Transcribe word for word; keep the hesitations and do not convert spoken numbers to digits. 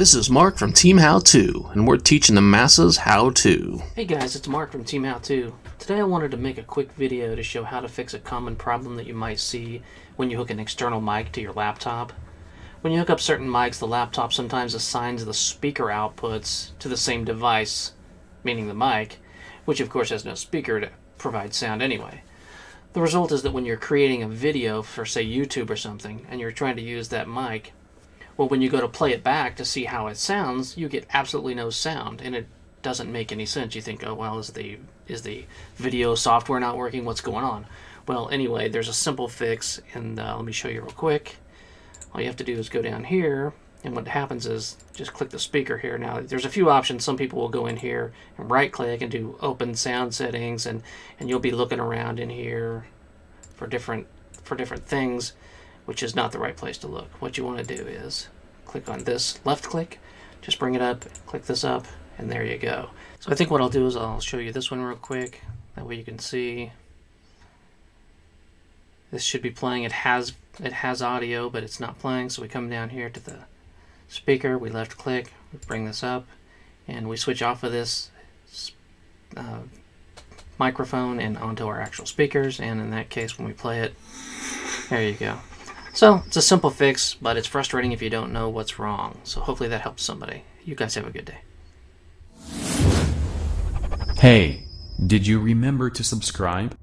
This is Mark from Team How To, and we're teaching the masses how to. Hey guys, it's Mark from Team How To. Today I wanted to make a quick video to show how to fix a common problem that you might see when you hook an external mic to your laptop. When you hook up certain mics, the laptop sometimes assigns the speaker outputs to the same device, meaning the mic, which of course has no speaker to provide sound anyway. The result is that when you're creating a video for, say, YouTube or something, and you're trying to use that mic, well, when you go to play it back to see how it sounds, you get absolutely no sound, and it doesn't make any sense. You think, oh, well, is the is the video software not working? What's going on? Well, anyway, there's a simple fix, and uh, let me show you real quick. All you have to do is go down here, and what happens is just click the speaker here. Now, there's a few options. Some people will go in here and right-click and do open sound settings, and, and you'll be looking around in here for different for different things, which is not the right place to look. What you want to do is click on this, left click, just bring it up, click this up, and there you go. So I think what I'll do is I'll show you this one real quick. That way you can see. This should be playing. It has it has audio, but it's not playing. So we come down here to the speaker, we left click, we bring this up, and we switch off of this uh, microphone and onto our actual speakers. And in that case, when we play it, there you go. So it's a simple fix, but it's frustrating if you don't know what's wrong. So hopefully that helps somebody. You guys have a good day. Hey, did you remember to subscribe?